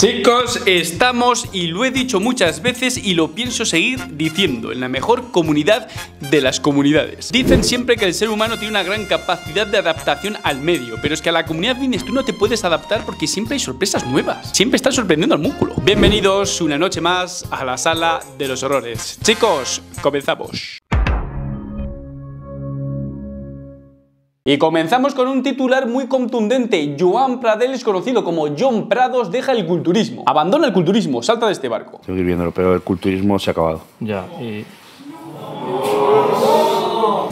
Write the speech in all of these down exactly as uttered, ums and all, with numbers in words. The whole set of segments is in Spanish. Chicos, estamos, y lo he dicho muchas veces y lo pienso seguir diciendo, en la mejor comunidad de las comunidades. Dicen siempre que el ser humano tiene una gran capacidad de adaptación al medio, pero es que a la comunidad fitness tú no te puedes adaptar porque siempre hay sorpresas nuevas. Siempre están sorprendiendo al músculo. Bienvenidos una noche más a la sala de los horrores. Chicos, comenzamos. Y comenzamos con un titular muy contundente. Joan Pradells, conocido como Joan Prados, deja el culturismo. Abandona el culturismo, salta de este barco. Seguir viéndolo, pero el culturismo se ha acabado. Ya, y...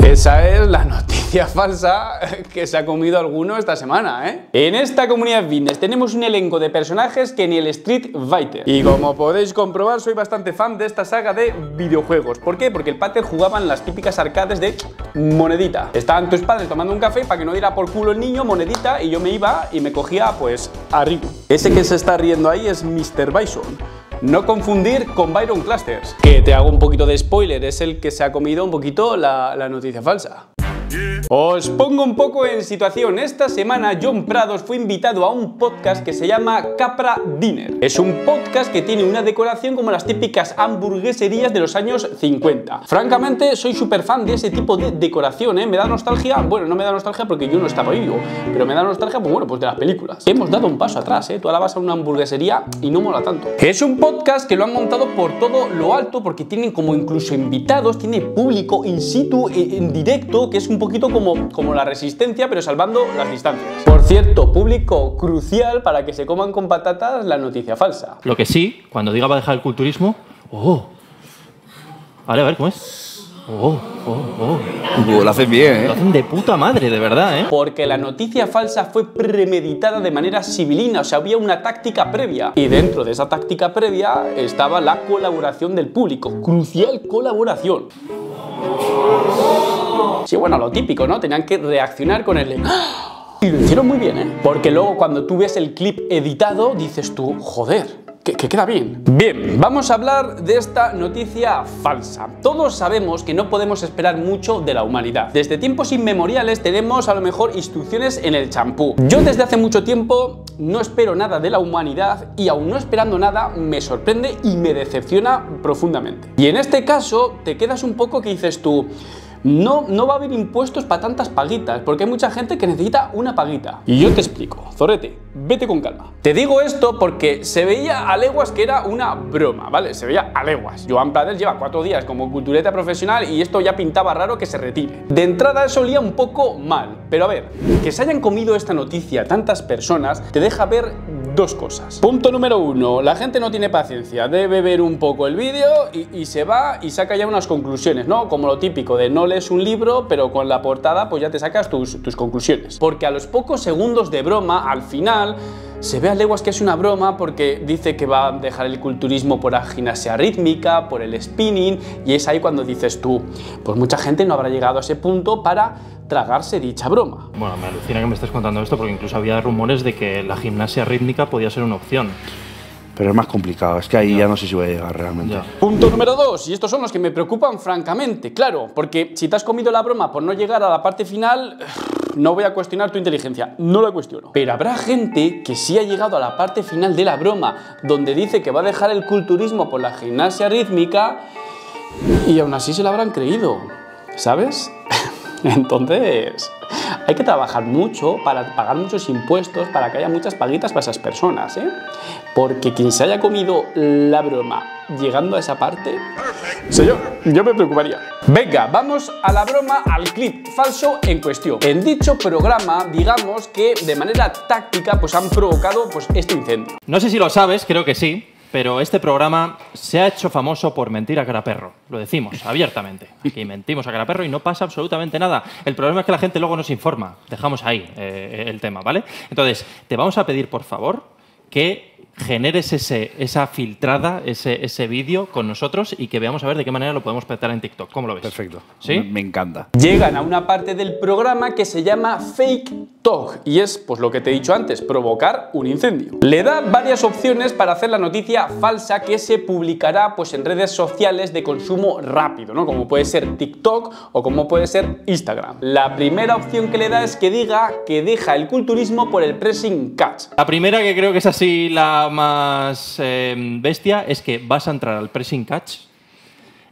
Esa es la noticia falsa que se ha comido alguno esta semana, ¿eh? En esta comunidad fitness tenemos un elenco de personajes que ni el Street Fighter. Y como podéis comprobar, soy bastante fan de esta saga de videojuegos. ¿Por qué? Porque el pater jugaban las típicas arcades de monedita. Estaban tus padres tomando un café para que no diera por culo el niño, monedita, y yo me iba y me cogía, pues, a Riku. Ese que se está riendo ahí es mister Bison. No confundir con Byron Clusters, que te hago un poquito de spoiler, es el que se ha comido un poquito la, la noticia falsa. Os pongo un poco en situación. Esta semana Joan Prados fue invitado a un podcast que se llama Kapra Diner. Es un podcast que tiene una decoración como las típicas hamburgueserías de los años cincuenta. Francamente soy súper fan de ese tipo de decoración, ¿eh? Me da nostalgia, bueno, no me da nostalgia porque yo no estaba vivo, pero me da nostalgia, pues bueno, pues de las películas. Hemos dado un paso atrás, ¿eh? Tú ahora vas a una hamburguesería y no mola tanto. Es un podcast que lo han montado por todo lo alto porque tienen como incluso invitados, tiene público in situ, en directo, que es un poquito Como, como la resistencia, pero salvando las distancias. Por cierto, público crucial para que se coman con patatas la noticia falsa. Lo que sí, cuando diga va a dejar el culturismo... ¡Oh! Vale, a ver, ¿cómo es? ¡Oh! ¡Oh! ¡Oh! Lo hacen bien, ¿eh? Lo hacen de puta madre, de verdad, ¿eh? Porque la noticia falsa fue premeditada de manera sibilina, o sea, había una táctica previa. Y dentro de esa táctica previa estaba la colaboración del público. Crucial colaboración. Sí, bueno, lo típico, ¿no? Tenían que reaccionar con el... ¡Ah! Y lo hicieron muy bien, ¿eh? Porque luego cuando tú ves el clip editado, dices tú, joder, que, que queda bien. Bien, vamos a hablar de esta noticia falsa. Todos sabemos que no podemos esperar mucho de la humanidad. Desde tiempos inmemoriales tenemos a lo mejor instrucciones en el champú. Yo desde hace mucho tiempo no espero nada de la humanidad y aún no esperando nada me sorprende y me decepciona profundamente. Y en este caso te quedas un poco que dices tú... No, no va a haber impuestos para tantas paguitas, porque hay mucha gente que necesita una paguita. Y yo te explico, Zorete, vete con calma. Te digo esto porque se veía a leguas que era una broma, ¿vale? Se veía a leguas. Joan Pradells lleva cuatro días como cultureta profesional y esto ya pintaba raro que se retire. De entrada eso olía un poco mal, pero a ver, que se hayan comido esta noticia tantas personas te deja ver dos cosas. Punto número uno, la gente no tiene paciencia, debe ver un poco el vídeo y, y se va y saca ya unas conclusiones, ¿no? Como lo típico de no lees un libro, pero con la portada pues ya te sacas tus, tus conclusiones. Porque a los pocos segundos de broma, al final... Se ve a leguas que es una broma porque dice que va a dejar el culturismo por la gimnasia rítmica, por el spinning, y es ahí cuando dices tú, pues mucha gente no habrá llegado a ese punto para tragarse dicha broma. Bueno, me alucina que me estés contando esto porque incluso había rumores de que la gimnasia rítmica podía ser una opción. Pero es más complicado, es que ahí ya, ya no sé si voy a llegar realmente. Ya. Punto número dos, y estos son los que me preocupan francamente, claro, porque si te has comido la broma por no llegar a la parte final... No voy a cuestionar tu inteligencia, no la cuestiono. Pero habrá gente que sí ha llegado a la parte final de la broma, donde dice que va a dejar el culturismo por la gimnasia rítmica y aún así se la habrán creído, ¿sabes? Entonces, hay que trabajar mucho para pagar muchos impuestos, para que haya muchas paguitas para esas personas, ¿eh? Porque quien se haya comido la broma llegando a esa parte, señor, yo me preocuparía. Venga, vamos a la broma, al clip falso en cuestión. En dicho programa, digamos que de manera táctica pues han provocado pues este incendio. No sé si lo sabes, creo que sí, pero este programa se ha hecho famoso por mentir a cara perro. Lo decimos abiertamente. Aquí mentimos a cara perro y no pasa absolutamente nada. El problema es que la gente luego nos informa. Dejamos ahí eh, el tema, ¿vale? Entonces, te vamos a pedir, por favor, que... generes ese, esa filtrada, ese, ese vídeo con nosotros y que veamos a ver de qué manera lo podemos petar en TikTok. ¿Cómo lo ves? Perfecto. ¿Sí? Me encanta. Llegan a una parte del programa que se llama Fake Talk y es, pues lo que te he dicho antes, provocar un incendio. Le da varias opciones para hacer la noticia falsa que se publicará pues en redes sociales de consumo rápido, ¿no? Como puede ser TikTok o como puede ser Instagram. La primera opción que le da es que diga que deja el culturismo por el pressing catch. La primera, que creo que es así la cosa más eh, bestia es que vas a entrar al pressing catch,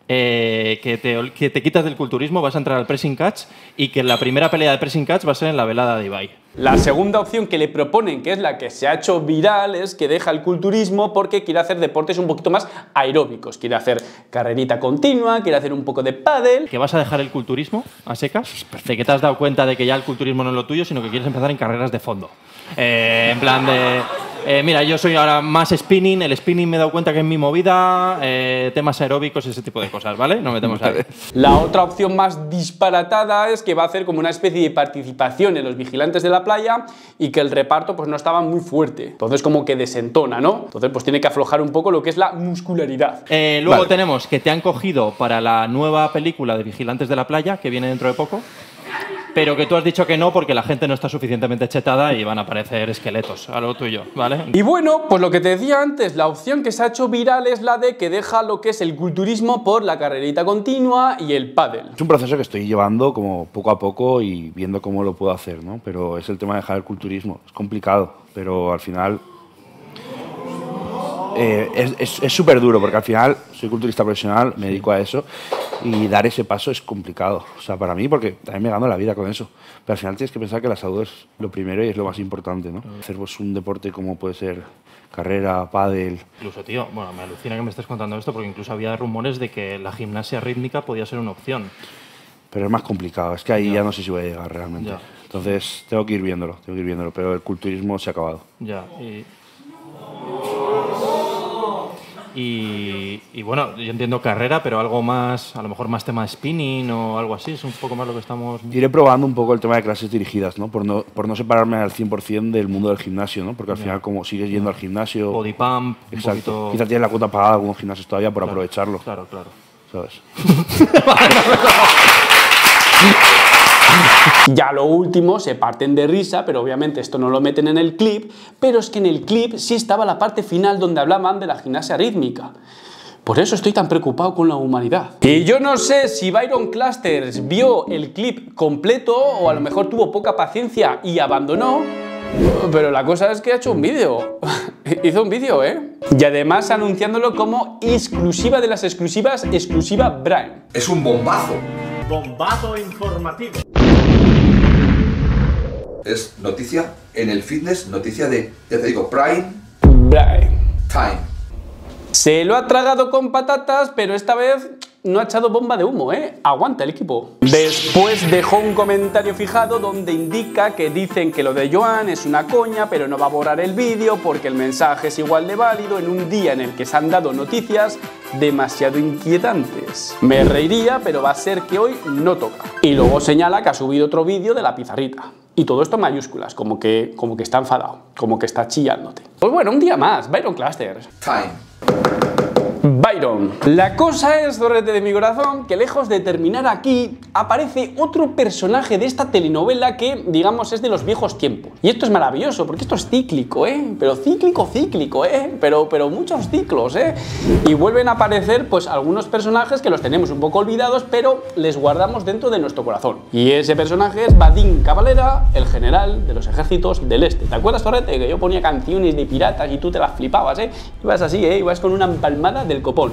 eh, que, te, que te quitas del culturismo, vas a entrar al pressing catch y que la primera pelea de pressing catch va a ser en la velada de Ibai. La segunda opción que le proponen, que es la que se ha hecho viral, es que deja el culturismo porque quiere hacer deportes un poquito más aeróbicos. Quiere hacer carrerita continua, quiere hacer un poco de pádel. ¿Que vas a dejar el culturismo a secas? ¿De que te has dado cuenta de que ya el culturismo no es lo tuyo, sino que quieres empezar en carreras de fondo? Eh, en plan de... Eh, mira, yo soy ahora más spinning, el spinning me he dado cuenta que es mi movida, eh, temas aeróbicos, ese tipo de cosas, ¿vale? No metemos ahí. La otra opción más disparatada es que va a hacer como una especie de participación en los vigilantes de la playa y que el reparto pues no estaba muy fuerte. Entonces como que desentona, ¿no? Entonces pues tiene que aflojar un poco lo que es la muscularidad. Eh, luego vale. Tenemos que te han cogido para la nueva película de Vigilantes de la Playa, que viene dentro de poco. Pero que tú has dicho que no porque la gente no está suficientemente chetada y van a aparecer esqueletos, a lo tuyo, ¿vale? Y bueno, pues lo que te decía antes, la opción que se ha hecho viral es la de que deja lo que es el culturismo por la carrerita continua y el pádel. Es un proceso que estoy llevando como poco a poco y viendo cómo lo puedo hacer, ¿no? Pero es el tema de dejar el culturismo, es complicado, pero al final... Eh, es súper duro porque al final soy culturista profesional, me dedico a eso y dar ese paso es complicado, o sea, para mí, porque también me gano la vida con eso, pero al final tienes que pensar que la salud es lo primero y es lo más importante, ¿no? Hacer pues, un deporte como puede ser carrera, pádel... Incluso, tío, bueno, me alucina que me estés contando esto porque incluso había rumores de que la gimnasia rítmica podía ser una opción. Pero es más complicado, es que ahí ya, ya no sé si voy a llegar realmente. Ya. Entonces tengo que ir viéndolo, tengo que ir viéndolo, pero el culturismo se ha acabado. Ya, y... Y, y bueno, yo entiendo carrera, pero algo más, a lo mejor más tema de spinning o algo así, es un poco más lo que estamos... Iré probando un poco el tema de clases dirigidas, ¿no? Por no, por no separarme al cien por cien del mundo del gimnasio, ¿no? Porque al yeah. final como sigues yendo yeah. al gimnasio... Body pump, exacto. Un poquito... Quizás tienes la cuota pagada a algunos gimnasios todavía por claro, aprovecharlo. Claro, claro. ¿Sabes? Ya lo último, se parten de risa, pero obviamente esto no lo meten en el clip, pero es que en el clip sí estaba la parte final donde hablaban de la gimnasia rítmica. Por eso estoy tan preocupado con la humanidad. Y yo no sé si Byron Clusters vio el clip completo o a lo mejor tuvo poca paciencia y abandonó, pero la cosa es que ha hecho un vídeo. Hizo un vídeo, ¿eh? Y además anunciándolo como exclusiva de las exclusivas, exclusiva Brian. Es un bombazo. Bombazo informativo. Es noticia en el fitness, noticia de, ya te digo, prime, prime time. Se lo ha tragado con patatas, pero esta vez no ha echado bomba de humo, ¿eh? Aguanta el equipo. Después dejó un comentario fijado donde indica que dicen que lo de Joan es una coña, pero no va a borrar el vídeo porque el mensaje es igual de válido en un día en el que se han dado noticias demasiado inquietantes. Me reiría, pero va a ser que hoy no toca. Y luego señala que ha subido otro vídeo de la pizarrita. Y todo esto en mayúsculas, como que, como que está enfadado, como que está chillándote. Pues bueno, un día más, Byron Clusters. Time. Byron. La cosa es, dorete de mi corazón, que lejos de terminar aquí, aparece otro personaje de esta telenovela que, digamos, es de los viejos tiempos. Y esto es maravilloso, porque esto es cíclico, ¿eh? Pero cíclico, cíclico, ¿eh? Pero, pero muchos ciclos, ¿eh? Y vuelven a aparecer, pues, algunos personajes que los tenemos un poco olvidados, pero les guardamos dentro de nuestro corazón. Y ese personaje es Vadim Caballera, el general de los ejércitos del Este. ¿Te acuerdas, Torrete? Que yo ponía canciones de piratas y tú te las flipabas, ¿eh? Ibas así, ¿eh? Ibas con una empalmada del copón.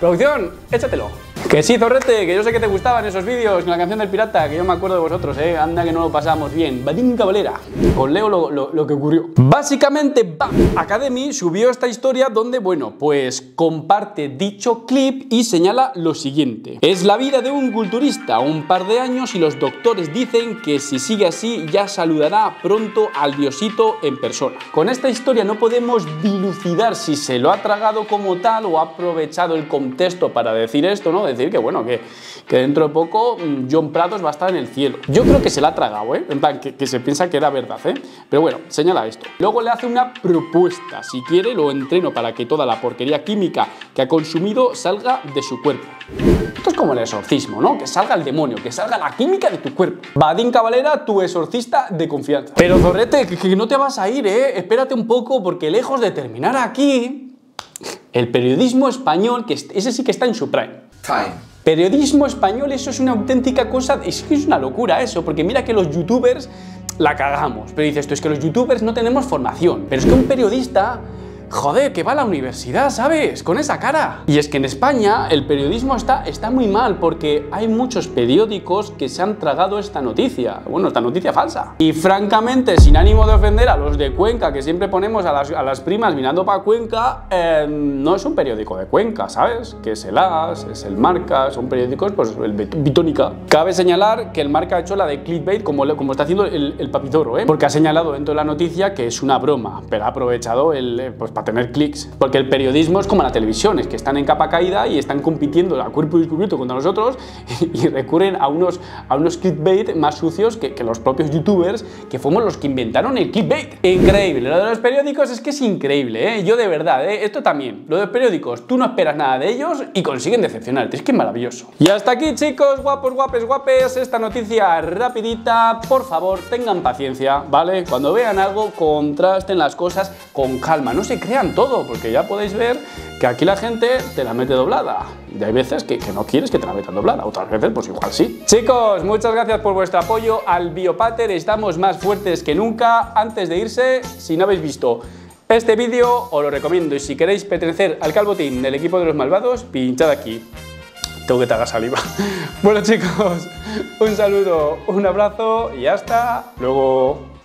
Producción, échatelo. Que sí, Zorrete, que yo sé que te gustaban esos vídeos con la canción del pirata, que yo me acuerdo de vosotros, eh. Anda que no lo pasamos bien. Vadim Caballera. Os leo lo, lo, lo que ocurrió. Básicamente, BAM Academy subió esta historia donde, bueno, pues comparte dicho clip y señala lo siguiente. Es la vida de un culturista, un par de años, y los doctores dicen que si sigue así ya saludará pronto al diosito en persona. Con esta historia no podemos dilucidar si se lo ha tragado como tal o ha aprovechado el contexto para decir esto, ¿no? Decir que bueno, que, que dentro de poco Joan Pradells va a estar en el cielo. Yo creo que se la ha tragado, ¿eh? En plan, que, que se piensa que era verdad, ¿eh? Pero bueno, señala esto. Luego le hace una propuesta. Si quiere, lo entreno para que toda la porquería química que ha consumido salga de su cuerpo. Esto es como el exorcismo, ¿no? Que salga el demonio, que salga la química de tu cuerpo. Vadim Caballera, tu exorcista de confianza. Pero Zorrete, que, que no te vas a ir, ¿eh? Espérate un poco, porque lejos de terminar aquí... El periodismo español, que ese sí que está en su prime. Time. Periodismo español, eso es una auténtica cosa, es que es una locura eso, porque mira que los youtubers la cagamos. Pero dices, esto es que los youtubers no tenemos formación. Pero es que un periodista... Joder, que va a la universidad, ¿sabes? Con esa cara. Y es que en España el periodismo está, está muy mal porque hay muchos periódicos que se han tragado esta noticia. Bueno, esta noticia falsa. Y francamente, sin ánimo de ofender a los de Cuenca, que siempre ponemos a las, a las primas mirando para Cuenca, eh, no es un periódico de Cuenca, ¿sabes? Que es el A S, es el Marca, son periódicos, pues, el Bitónica. Cabe señalar que el Marca ha hecho la de clickbait como, como está haciendo el, el papizorro, ¿eh? Porque ha señalado dentro de la noticia que es una broma, pero ha aprovechado el... Pues, a tener clics, porque el periodismo es como la televisión, es que están en capa caída y están compitiendo a cuerpo descubierto contra nosotros y, y recurren a unos, a unos clickbait más sucios que, que los propios youtubers, que fuimos los que inventaron el clickbait. Increíble, lo de los periódicos es que es increíble, ¿eh? Yo de verdad, ¿eh? Esto también, lo de los periódicos, tú no esperas nada de ellos y consiguen decepcionarte, es que es maravilloso. Y hasta aquí, chicos, guapos, guapes, guapes, esta noticia rapidita. Por favor, tengan paciencia, ¿vale? Cuando vean algo, contrasten las cosas con calma, no se creen Vean todo, porque ya podéis ver que aquí la gente te la mete doblada. Y hay veces que, que no quieres que te la metan doblada, otras veces pues igual sí. Chicos, muchas gracias por vuestro apoyo al Biopater, estamos más fuertes que nunca. Antes de irse, si no habéis visto este vídeo, os lo recomiendo. Y si queréis pertenecer al calvotín del equipo de los malvados, pinchad aquí. Tengo que tragar saliva. Bueno, chicos, un saludo, un abrazo y hasta luego.